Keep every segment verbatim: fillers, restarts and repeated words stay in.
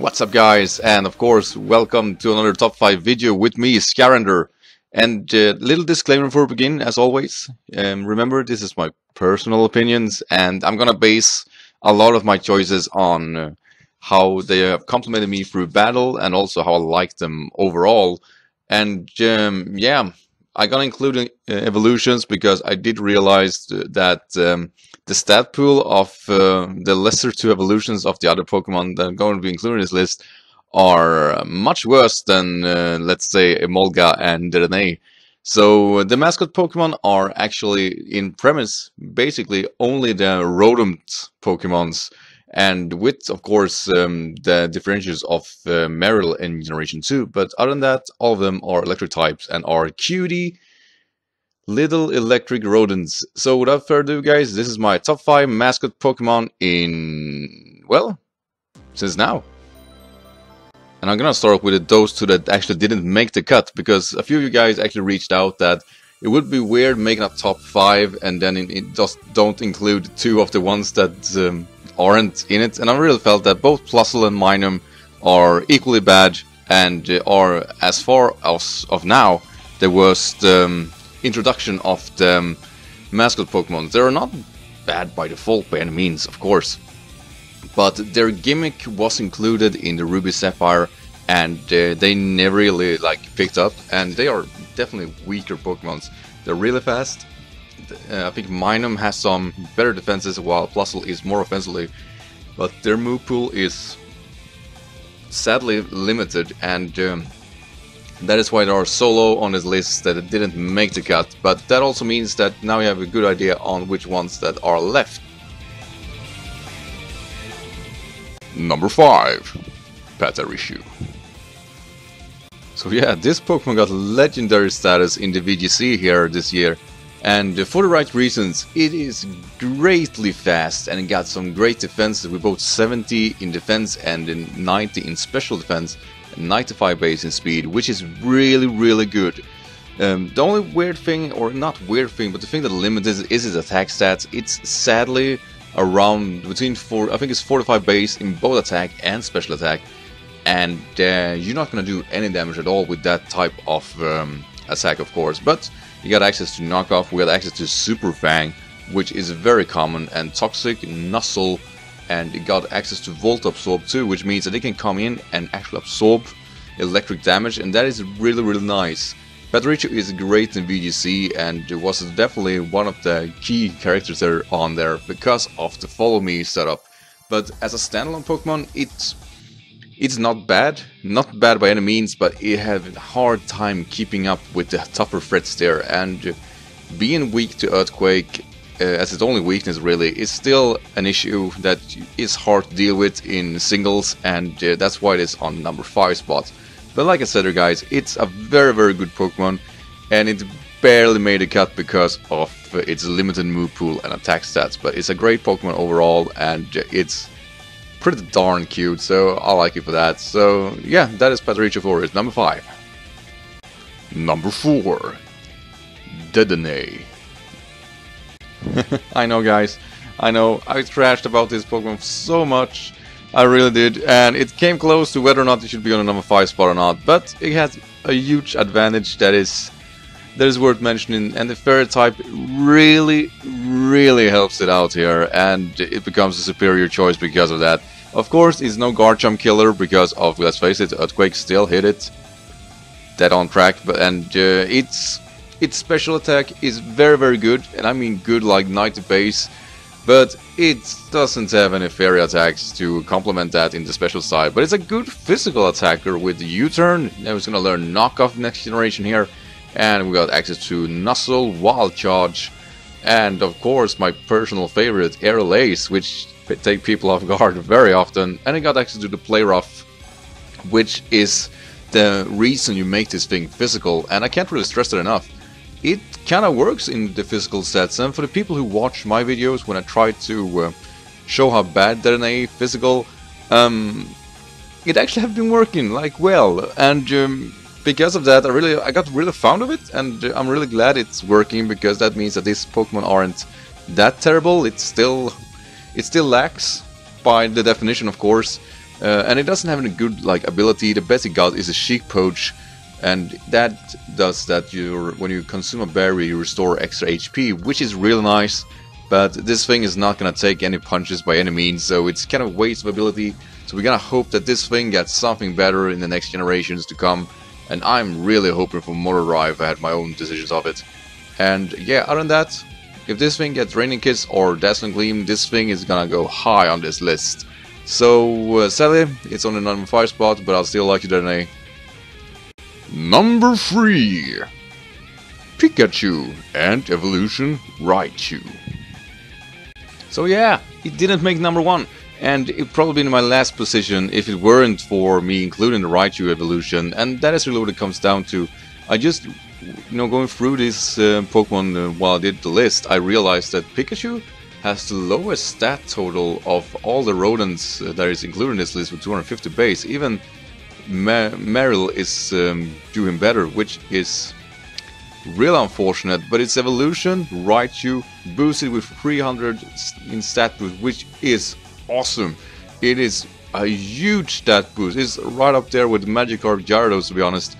What's up, guys, and of course welcome to another top five video with me, Skyrander. And a uh, little disclaimer for begin, as always. Um, remember, this is my personal opinions, and I'm gonna base a lot of my choices on uh, how they have complimented me through battle and also how I like them overall. And um, yeah, I gotta include uh, evolutions because I did realize that um, the stat pool of uh, the lesser two evolutions of the other Pokemon that are going to be included in this list are much worse than, uh, let's say, Emolga and Dedenne. So the mascot Pokemon are actually, in premise, basically only the Rotom Pokemons, and with, of course, um, the differentials of uh, Marill in Generation two. But other than that, all of them are electric types and are cutie little electric rodents. So without further ado, guys, this is my top five mascot Pokemon in, well, since now. And I'm gonna start with those two that actually didn't make the cut, because a few of you guys actually reached out that it would be weird making a top five and then it just don't include two of the ones that um, aren't in it. And I really felt that both Plusle and Minum are equally bad and are, as far as of now, the worst um, introduction of the um, mascot Pokemon. They're not bad by default by any means, of course, but their gimmick was included in the Ruby Sapphire and uh, they never really like picked up, and they are definitely weaker Pokemons. They're really fast. Uh, I think Minum has some better defenses while Plusle is more offensively, but their move pool is sadly limited, and um, that is why there are so low on this list that it didn't make the cut. But that also means that now you have a good idea on which ones that are left. Number five. Pachirisu. So yeah, this Pokemon got legendary status in the V G C here this year, and for the right reasons. It is greatly fast and it got some great defenses with both seventy in defense and in ninety in special defense, and ninety-five base in speed, which is really, really good. Um, the only weird thing, or not weird thing, but the thing that limits it is its attack stats. It's sadly around between four, I think it's four to five base in both attack and special attack, and uh, you're not gonna do any damage at all with that type of um, attack, of course. But you got access to knockoff, we got access to Super Fang, which is very common, and Toxic, Nuzzle, and it got access to Volt Absorb too, which means that it can come in and actually absorb electric damage, and that is really, really nice. Pachirisu is great in V G C, and it was definitely one of the key characters that are on there because of the follow me setup. But as a standalone Pokemon, it's It's not bad, not bad by any means, but it had a hard time keeping up with the tougher threats there, and being weak to Earthquake, uh, as its only weakness really, is still an issue that is hard to deal with in singles, and uh, that's why it is on number five spot. But like I said, guys, it's a very, very good Pokemon, and it barely made a cut because of its limited move pool and attack stats, but it's a great Pokemon overall, and it's pretty darn cute, so I like it for that. So yeah, that is Pachirisu for it, number five. Number four. Dedenne. I know, guys, I know, I trashed about this Pokemon so much, I really did, and it came close to whether or not it should be on the number five spot or not, but it has a huge advantage that is, that is worth mentioning, and the fairy type really, really helps it out here, and it becomes a superior choice because of that. Of course, it's no Garchomp killer because of, let's face it, Earthquake still hit it. Dead on track, but and uh, its its special attack is very, very good, and I mean good like ninety base, but it doesn't have any fairy attacks to complement that in the special side. But it's a good physical attacker with the U-turn. Now it's gonna learn knockoff next generation here, and we got access to Nuzzle, Wild Charge, and of course my personal favorite, Air Lace, which take people off guard very often. And I got access to the Play Rough, which is the reason you make this thing physical, and I can't really stress that enough. It kinda works in the physical sets, and for the people who watch my videos when I try to uh, show how bad Dedenne physical, um, it actually have been working like well, and um, because of that, I really, I got really fond of it, and I'm really glad it's working, because that means that these Pokemon aren't that terrible. It's still, it still lacks by the definition, of course, Uh, and it doesn't have any good like ability. The best it got is a Chic Poach, and that does that you when you consume a berry you restore extra H P, which is really nice. But this thing is not gonna take any punches by any means, so it's kind of a waste of ability. So we're gonna hope that this thing gets something better in the next generations to come. And I'm really hoping for more Arrive if I had my own decisions of it. And yeah, other than that, if this thing gets Raining Kiss or Dazzling Gleam, this thing is gonna go high on this list. So uh, sadly, it's on the number five spot, but I'll still like it anyway. Number three, Pikachu and Evolution Raichu. So yeah, it didn't make number one, and it probably been my last position if it weren't for me including the Raichu evolution, and that is really what it comes down to. I just, you know, going through this uh, Pokemon uh, while I did the list, I realized that Pikachu has the lowest stat total of all the rodents that is included in this list with two hundred fifty base. Even Mar Marill is um, doing better, which is real unfortunate, but its evolution, Raichu, boosted with three hundred in stat boost, which is awesome. It is a huge stat boost. It's right up there with Magikarp, Gyarados, to be honest.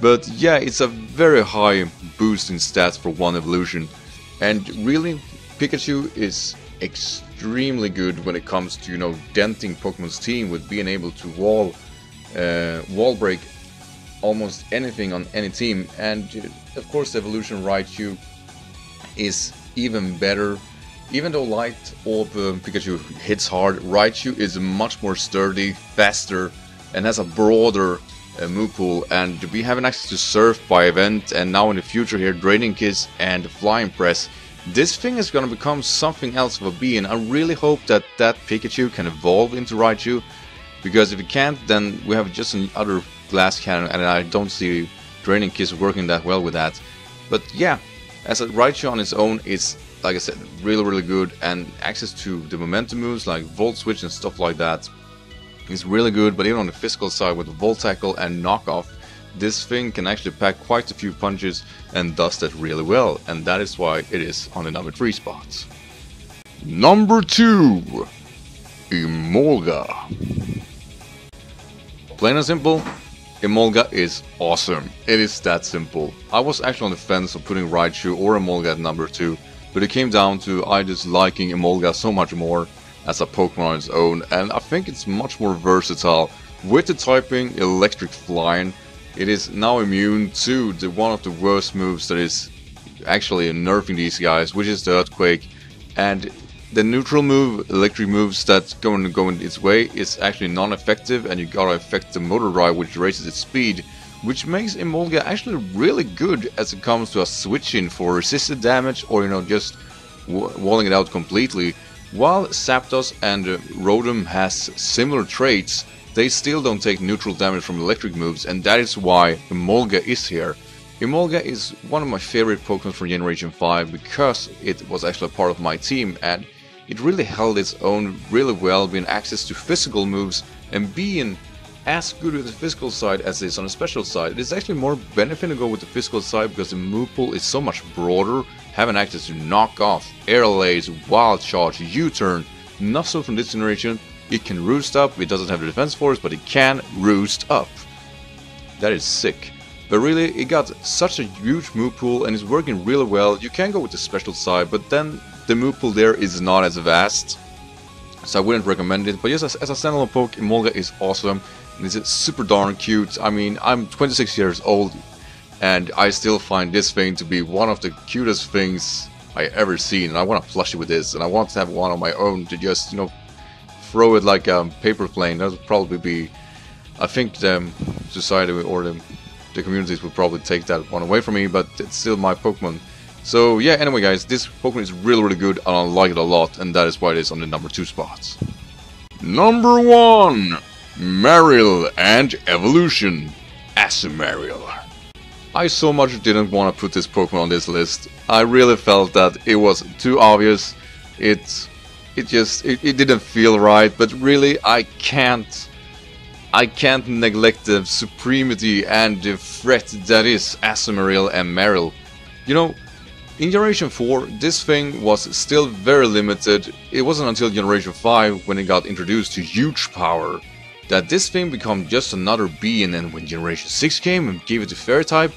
But yeah, it's a very high boost in stats for one evolution. And really, Pikachu is extremely good when it comes to, you know, denting Pokemon's team with being able to wall, uh, wall break almost anything on any team. And of course, the evolution Raichu is even better. Even though Light Orb um, Pikachu hits hard, Raichu is much more sturdy, faster, and has a broader uh, move pool. And we have an access to Surf by event, and now in the future here, Draining Kiss and Flying Press. This thing is gonna become something else of a bee, and I really hope that that Pikachu can evolve into Raichu, because if it can't, then we have just another glass cannon, and I don't see Draining Kiss working that well with that. But yeah, as a Raichu on its own, it's, like I said, really, really good, and access to the momentum moves like Volt Switch and stuff like that is really good. But even on the physical side with Volt Tackle and Knockoff, this thing can actually pack quite a few punches and does that really well, and that is why it is on the number three spot. Number two, Emolga. Plain and simple, Emolga is awesome. It is that simple. I was actually on the fence of putting Raichu or Emolga at number two, but it came down to I just liking Emolga so much more as a Pokemon on its own, and I think it's much more versatile. With the typing Electric Flying, it is now immune to the one of the worst moves that is actually nerfing these guys, which is the Earthquake. And the neutral move, electric moves that's going to go in its way, is actually non-effective, and you gotta affect the Motorai, which raises its speed, which makes Emolga actually really good as it comes to a switch-in for resisted damage, or, you know, just walling it out completely. While Zapdos and uh, Rotom has similar traits, they still don't take neutral damage from electric moves, and that is why Emolga is here. Emolga is one of my favorite Pokemon from Generation five, because it was actually a part of my team, and it really held its own really well, being access to physical moves and being as good with the physical side as it is on the special side. It is actually more benefit to go with the physical side because the move pool is so much broader, having access to Knock Off, Air Lays, Wild Charge, U-Turn. Not so from this generation. It can Roost Up, it doesn't have the defense force, but it can Roost Up. That is sick. But really, it got such a huge move pool and is working really well. You can go with the special side, but then the move pool there is not as vast, so I wouldn't recommend it. But yes, as, as a standalone poke, Emolga is awesome. It's super darn cute. I mean, I'm twenty-six years old, and I still find this thing to be one of the cutest things I ever seen. And I want to plush it with this, and I want to have one on my own to just, you know, throw it like a paper plane. That would probably be, I think, the society or the, the communities would probably take that one away from me. But it's still my Pokemon. So yeah. Anyway, guys, this Pokemon is really, really good, and I like it a lot, and that is why it is on the number two spot. Number one. Marill and Evolution Azumarill. I so much didn't want to put this Pokemon on this list. I really felt that it was too obvious. It it just it, it didn't feel right, but really I can't I can't neglect the supremacy and the threat that is Azumarill and Marill. You know, in Generation four, this thing was still very limited. It wasn't until Generation five when it got introduced to huge power. that this thing become just another bee, and then when Generation six came and gave it to Fairy-type,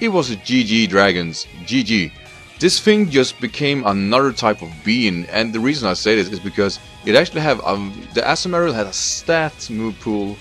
it was a G G Dragons, G G. This thing just became another type of being, and the reason I say this is because it actually have a, the Azumarill had a stat move pool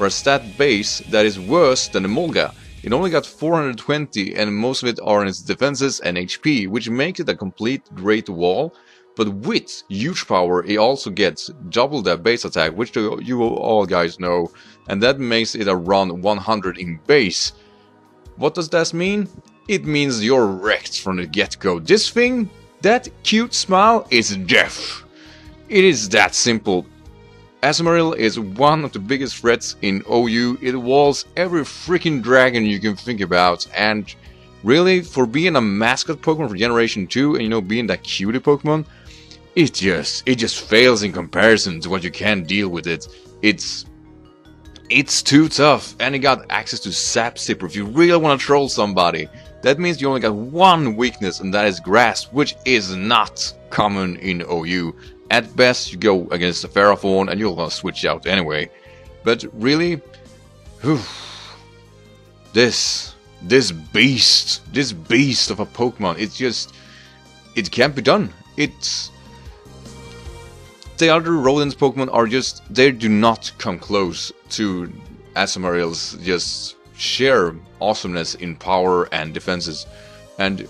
or a stat base that is worse than the Emolga. It only got four hundred twenty, and most of it are in its defenses and H P, which makes it a complete great wall. But with huge power, it also gets double that base attack, which you all guys know, and that makes it around one hundred in base. What does that mean? It means you're wrecked from the get-go. This thing, that cute smile, is death. It is that simple. Azumarill is one of the biggest threats in O U. It walls every freaking dragon you can think about, and really, for being a mascot Pokemon for Generation two, and you know, being that cutie Pokemon, it just it just fails in comparison to what you can deal with it. It's It's too tough, and it got access to Sap Zipper if you really want to troll somebody. That means you only got one weakness, and that is Grass, which is not common in O U. At best, you go against the Ferrothorn, and you're gonna switch out anyway. But really, whew, this this beast, this beast of a Pokemon, it's just it can't be done. It's the other rodents Pokemon are just, they do not come close to Azumarill's just sheer awesomeness in power and defenses, and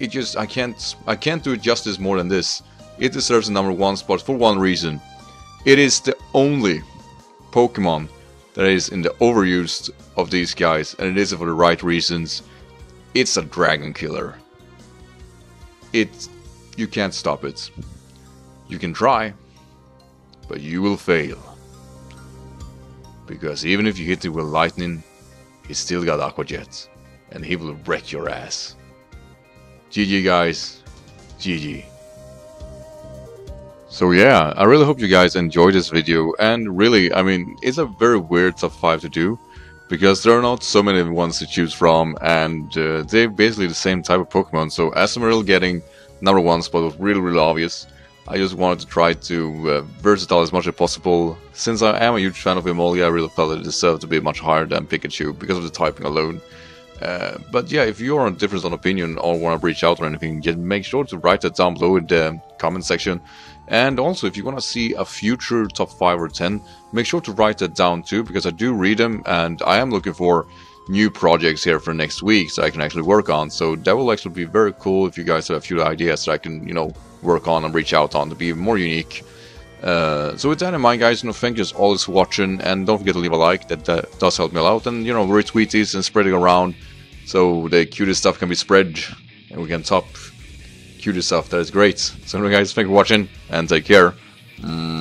it just I can't I can't do it justice more than this. It deserves the number one spot for one reason. It is the only Pokemon that is in the overused of these guys, and it is for the right reasons. It's a dragon killer. It, you can't stop it. You can try, but you will fail. Because even if you hit it with lightning, he still got Aqua Jet, and he will wreck your ass. G G guys, G G. So yeah, I really hope you guys enjoyed this video, and really, I mean, it's a very weird top five to do, because there are not so many ones to choose from, and uh, they're basically the same type of Pokemon, so Azumarill getting number one spot was really, really obvious. I just wanted to try to uh, versatile as much as possible. Since I am a huge fan of Emolga, I really felt that it deserved to be much higher than Pikachu because of the typing alone. Uh, but yeah, if you're on difference on opinion or want to reach out or anything, just make sure to write that down below in the comment section. And also, if you want to see a future top five or ten, make sure to write that down too, because I do read them, and I am looking for new projects here for next week so I can actually work on. So that will actually be very cool if you guys have a few ideas that I can, you know, work on and reach out on to be more unique. Uh, so with that in mind, guys, you know, thank you as always for watching, and don't forget to leave a like. That, that does help me out, and you know, retweet these and spread it around so the cutest stuff can be spread and we can top cutest stuff. That is great. So anyway, guys, thank you for watching and take care. Mm.